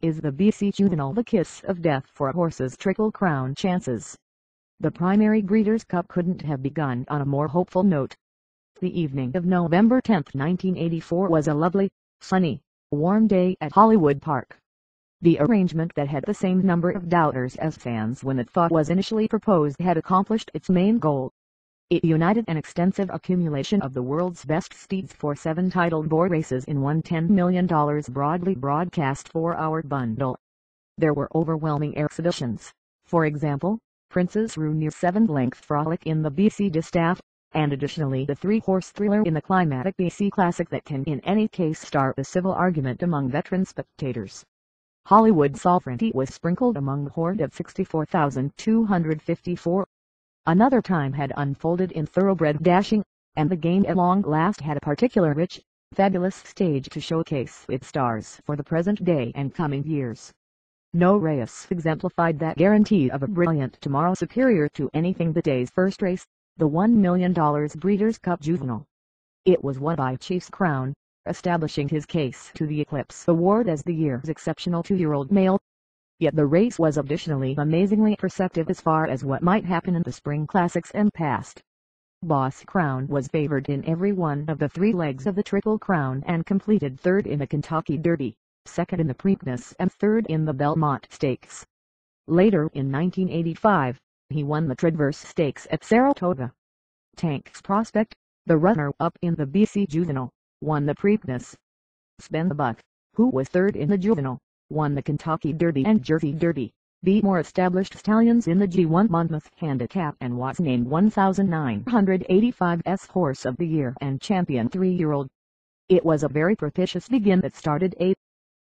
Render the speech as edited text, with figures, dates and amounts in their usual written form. Is the BC Juvenile the kiss of death for a horse's Triple Crown chances? The primary Breeders' Cup couldn't have begun on a more hopeful note. The evening of November 10, 1984 was a lovely, sunny, warm day at Hollywood Park. The arrangement that had the same number of doubters as fans when it thought was initially proposed had accomplished its main goal. It united an extensive accumulation of the world's best steeds for 7 titled boy races in one $10 million broadly broadcast 4-hour bundle. There were overwhelming exhibitions, for example, Prince's Rune's 7-length Frolic in the BC Distaff, and additionally the 3-horse Thriller in the climatic BC Classic that can in any case start a civil argument among veteran spectators. Hollywood sovereignty was sprinkled among the horde of 64,254. Another time had unfolded in thoroughbred dashing, and the game at long last had a particular rich, fabulous stage to showcase its stars for the present day and coming years. No race exemplified that guarantee of a brilliant tomorrow superior to anything the day's first race, the $1 million Breeders' Cup Juvenile. It was won by Chief's Crown, establishing his case to the Eclipse Award as the year's exceptional 2-year-old male. Yet the race was additionally amazingly perceptive as far as what might happen in the spring classics and past. Boss Crown was favored in every one of the 3 legs of the Triple Crown and completed 3rd in the Kentucky Derby, 2nd in the Preakness and 3rd in the Belmont Stakes. Later in 1985, he won the Travers Stakes at Saratoga. Tank's Prospect, the runner-up in the BC Juvenile, won the Preakness. Spend a Buck, who was 3rd in the Juvenile, won the Kentucky Derby and Jersey Derby, beat more established stallions in the G1 Monmouth Handicap, and was named 1985's Horse of the Year and Champion 3-year-old. It was a very propitious begin that started a